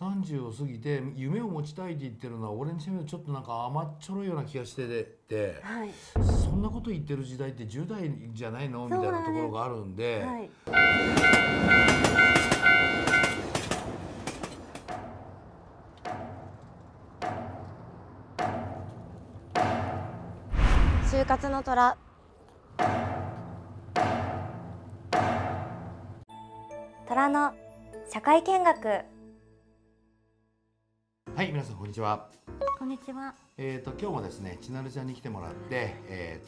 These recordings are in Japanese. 30を過ぎて夢を持ちたいって言ってるのは俺にしてみるとちょっとなんか甘っちょろいような気がしてて、はい、そんなこと言ってる時代って10代じゃないのみたいなところがあるんで。はい、就活の虎。虎の社会見学。はい、皆さんこんにちは。こんにちは。今日もですね、千なるちゃんに来てもらって、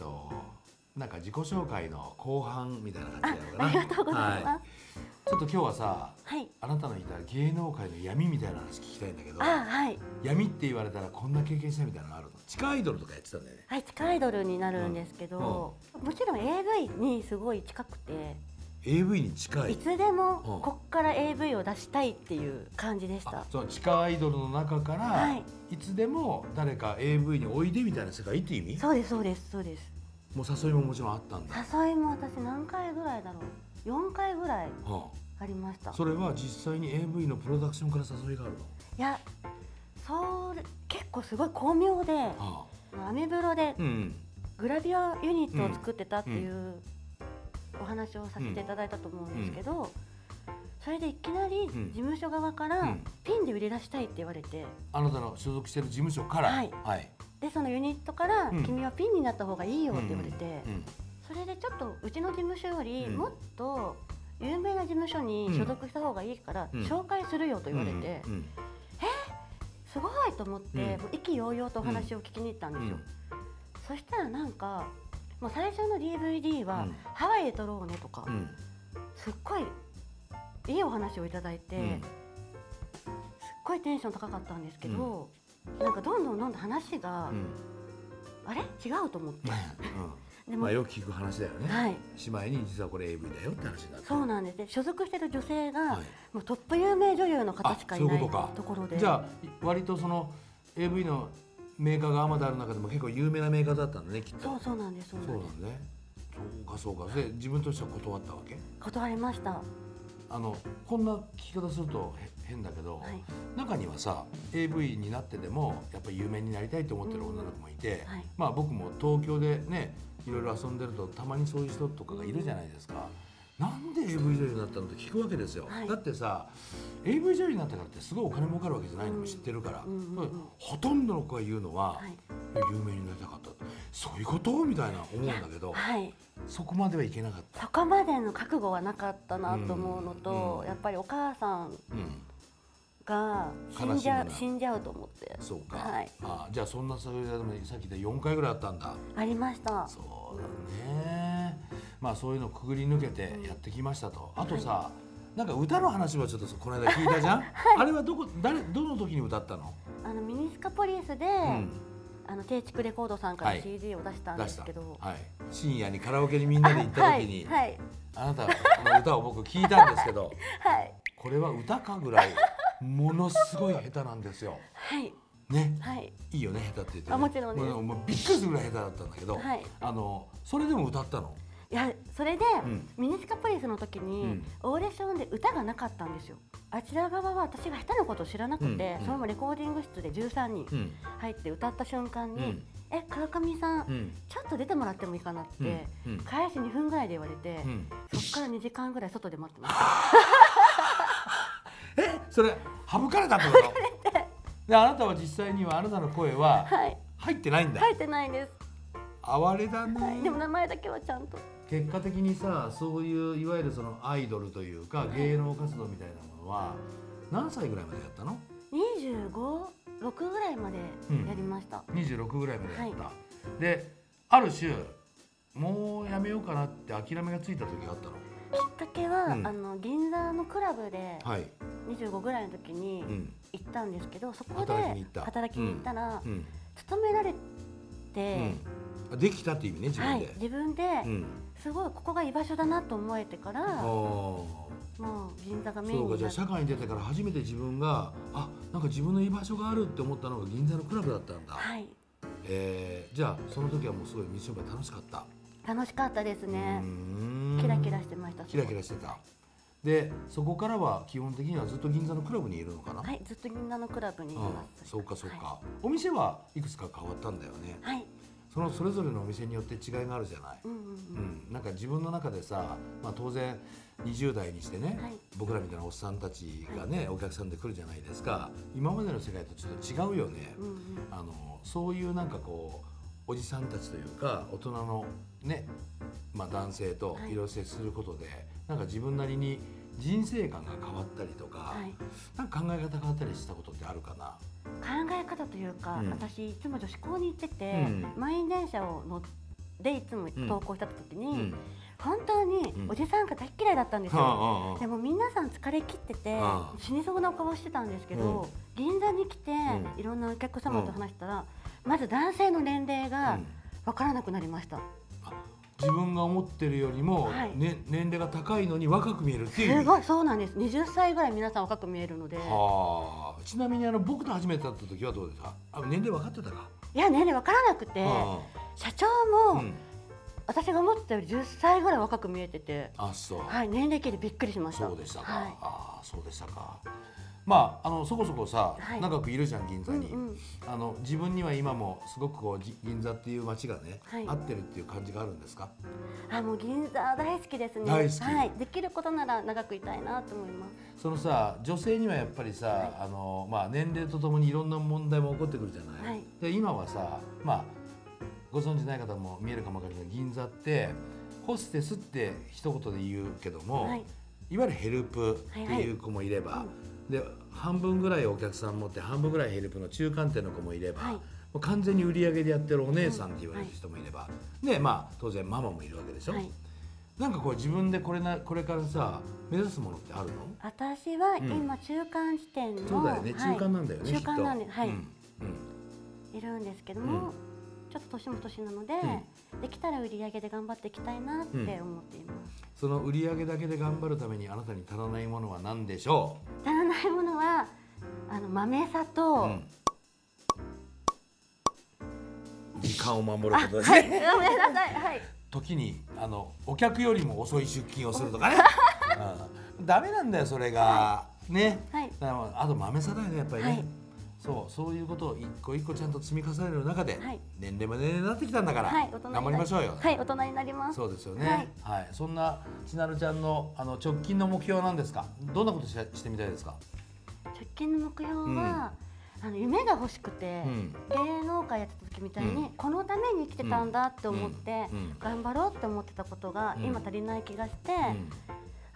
なんか自己紹介の後半みたいな感じなのかな。ありがとうございます。はい、ちょっと今日はさ、はい、あなたの言った芸能界の闇みたいな話聞きたいんだけど、はい、闇って言われたらこんな経験したみたいなのがあるの。地下アイドルとかやってたんだよね。はい、地下アイドルになるんですけど、もちろん AV にすごい近くて。AV に近い。いつでもこっから AV を出したいっていう感じでした。その地下アイドルの中から、はい、いつでも誰か AV においでみたいな世界って意味？そうですそうですそうです。もう誘いももちろんあったんだ。誘いも私何回ぐらいだろう。4回ぐらいありました。それは実際に AV のプロダクションから誘いがあるの？いや、それ結構すごい巧妙で、アメブロでグラビアユニットを作ってたっていう。お話をさせていただいたと思うんですけど、それでいきなり事務所側からピンで売り出したいって言われて、あなたの所属してる事務所から、でそのユニットから君はピンになった方がいいよって言われて、それでちょっとうちの事務所よりもっと有名な事務所に所属した方がいいから紹介するよと言われて、えー、すごいと思って、もう意気揚々とお話を聞きに行ったんですよ。そしたらなんかもう最初の DVD はハワイで撮ろうねとか、すっごいいいお話をいただいて、すっごいテンション高かったんですけど、なんかどんどん話が、あれ違うと思って、まあよく聞く話だよね。はい、しまいに実はこれ AV だよって話になって。そうなんですね。所属してる女性がもうトップ有名女優の方しかいないところで、じゃあ割とその AV のメーカーがあまだある中でも結構有名なメーカーだったのね、きっと。そうなんです。そうなんね。そうかそうか。で自分としては断ったわけ？断りました。こんな聞き方すると変だけど、中にはさ AV になってでもやっぱり有名になりたいと思ってる女の子もいて、まあ僕も東京でねいろいろ遊んでるとたまにそういう人とかがいるじゃないですか。なんで AV 女優になったのって聞くわけですよ。だってさ AV 女優になったからってすごいお金儲かるわけじゃないのも知ってるから、ほとんどの子が言うのは有名になりたかったって、そういうことみたいな思うんだけど、そこまではいけなかった。そこまでの覚悟はなかったなと思うのと、やっぱりお母さんが死んじゃうと思って。そうか、じゃあそんなさっきで4回ぐらいあったんだ。ありました。そうだね。まあそういうのをくぐり抜けてやってきましたと。あとさ、なんか歌の話はちょっとこの間聞いたじゃん。あれはどの時に歌ったの？ミニスカポリスで、テイチクレコードさんから CD を出したんですけど、深夜にカラオケにみんなで行った時にあなたの歌を僕聞いたんですけど、これは歌かぐらいものすごい下手なんですよ。ね、いいよね下手って言って。もちろんね。びっくりするぐらい下手だったんだけど、それでも歌ったの？いや、それでミニスカポリスの時にオーディションで歌がなかったんですよ。あちら側は私が下手なことを知らなくて、そのままレコーディング室で13人入って歌った瞬間に「川上さんちょっと出てもらってもいいかな」って開始2分ぐらいで言われて、そっから2時間ぐらい外で待ってました。それ省かれたってことで、あなたは実際にはあなたの声は入ってないんだ。入ってないです。哀れだね。でも名前だけはちゃんと。結果的にさ、そういういわゆるそのアイドルというか芸能活動みたいなものは何歳ぐらいまでやったの？26ぐらいまでやりました。26ぐらいまでやった。で、ある種もうやめようかなって諦めがついた時があったの。きっかけは銀座のクラブで25ぐらいの時に行ったんですけど、そこで働きに行ったら勤められて。できたって意味ね、自分で。自分ですごいここが居場所だなと思えてから、もう銀座がメインになって。そうか、じゃあ社会に出てから初めて自分がなんか自分の居場所があるって思ったのが銀座のクラブだったんだ。はい。じゃあその時はもうすごいミッションが楽しかった。楽しかったですね。キラキラしてました。キラキラしてた。でそこからは基本的にはずっと銀座のクラブにいるのかな。はい、ずっと銀座のクラブにいます。うん、そうかそうか、はい、お店はいくつか変わったんだよね。はい、そのそれぞれのお店によって違いがあるじゃない。なんか自分の中でさ、まあ、当然20代にしてね、はい、僕らみたいなおっさんたちがね、はい、お客さんで来るじゃないですか。今までの世界とちょっと違うよね。そういうなんかこうおじさんたちというか大人のね、まあ、男性と色接することで、はい、なんか自分なりに人生観が変わったりとか、はい、なんか考え方変わったりしたことってあるかな。考え方というか、うん、私いつも女子校に行ってて、うん、満員電車を乗っていつも登校した時に、うん、本当におじさんが大嫌いだったんですよ、うん、でも皆さん疲れ切ってて死にそうな顔してたんですけど、うん、銀座に来て、うん、いろんなお客様と話したら、うん、まず男性の年齢が分からなくなりました。自分が思ってるよりも、はい、ね、年齢が高いのに若く見えるっていう。すごい、そうなんです。20歳ぐらい皆さん若く見えるので。はあ。ちなみに僕と初めて会った時はどうですか。年齢分かってたか。いや、年齢分からなくて、社長も、うん、私が思ってたより10歳ぐらい若く見えてて。あ、そう。はい、年齢系でびっくりしました。そうでしたか。はい、ああ、そうでしたか。まあ、そこそこさ、はい、長くいるじゃん銀座に、うん、うん、自分には今もすごくこう銀座っていう街がね、はい、合ってるっていう感じがあるんですか。もう銀座大好きですね。大好き、はい、できることなら長くいたいなと思います。そのさ、女性にはやっぱりさ、はい、まあ、年齢とともにいろんな問題も起こってくるじゃない、はい、で今はさ、まあ、ご存知ない方も見えるかも分かるけど、銀座ってホステスって一言で言うけども、はい、いわゆるヘルプっていう子もいれば、はい、はい、うん、で半分ぐらいお客さん持って半分ぐらいヘルプの中間店の子もいれば、はい、もう完全に売り上げでやってるお姉さんって言われる人もいれば、はい、で、まあ、当然ママもいるわけでしょ、はい、なんかこう自分でこれからさ目指すものってあるの。私は今中間地点の、うん、そうだよね、中間なんだよね、中間なんで、はい、いるんですけども、うん、ちょっと年も年なので、うん、できたら売り上げで頑張っていきたいなって思っています、うん、その売り上げだけで頑張るためにあなたに足らないものは何でしょう。足らないものは豆さと、うん、時間を守ることですね。ごめんなさい、はい、時にお客よりも遅い出勤をするとかね、うん、ダメなんだよそれが、はい、ね、はい、あと豆さだよねやっぱりね、はい、そういうことを一個一個ちゃんと積み重ねる中で、はい、年齢も年齢になってきたんだから、はい、頑張りましょうよ、ね、はい、大人になります。そうですよね、はい、はい、そんなちなるちゃんの直近の目標は何ですか。どんなことしてみたいですか。直近の目標は、うん、夢が欲しくて、うん、芸能界やってた時みたいに、うん、このために生きてたんだって思って、うんうん、頑張ろうって思ってたことが、うん、今足りない気がして、う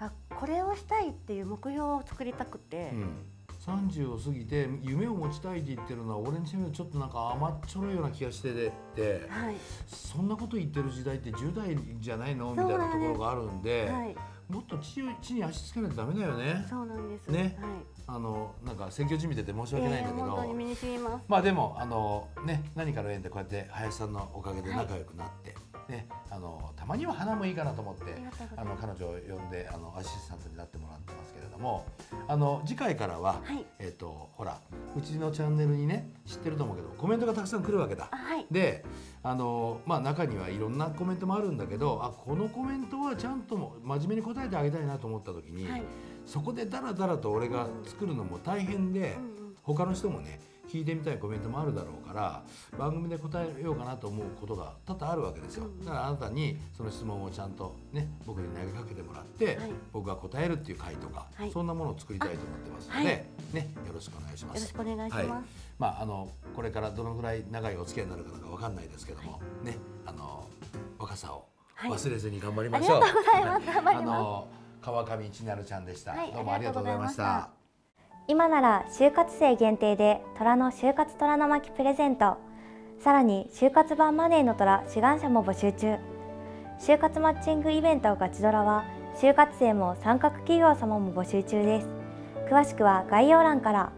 ん、これをしたいっていう目標を作りたくて、うん、30を過ぎて夢を持ちたいって言ってるのは俺にしてみるとちょっとなんか甘っちょろいような気がしてて、はい、そんなこと言ってる時代って10代じゃないのみたいなところがあるんで、はい、もっと地に足つけないとダメだよね。そうなんですね、はい、なんか選挙地見てて申し訳ないんだけど、本当に身に染みます。まあでもね、何かの縁でこうやって林さんのおかげで仲良くなって、はい、ね、たまには花もいいかなと思って彼女を呼んでアシスタントになってもらってますけれども、次回からは、はい、ほらうちのチャンネルにね知ってると思うけどコメントがたくさん来るわけだ、はい、でまあ、中にはいろんなコメントもあるんだけど、このコメントはちゃんと真面目に答えてあげたいなと思った時に、はい、そこでダラダラと俺が作るのも大変で、他の人もね聞いてみたいコメントもあるだろうから、番組で答えようかなと思うことが多々あるわけですよ。だからあなたにその質問をちゃんとね僕に投げかけてもらって、はい、僕が答えるっていう回とか、はい、そんなものを作りたいと思ってますので、はい、ね、よろしくお願いします。よろしくお願いします。はい、まあ、これからどのぐらい長いお付き合いになるかなんかわかんないですけども、はい、ね、若さを忘れずに頑張りましょう。はい、ありがとうございます。頑張ります。川上ちなるちゃんでした。はい、どうもありがとうございました。今なら就活生限定で虎の就活虎の巻プレゼント、さらに就活版マネーの虎志願者も募集中。就活マッチングイベントガチドラは就活生も参画企業様も募集中です。詳しくは概要欄から。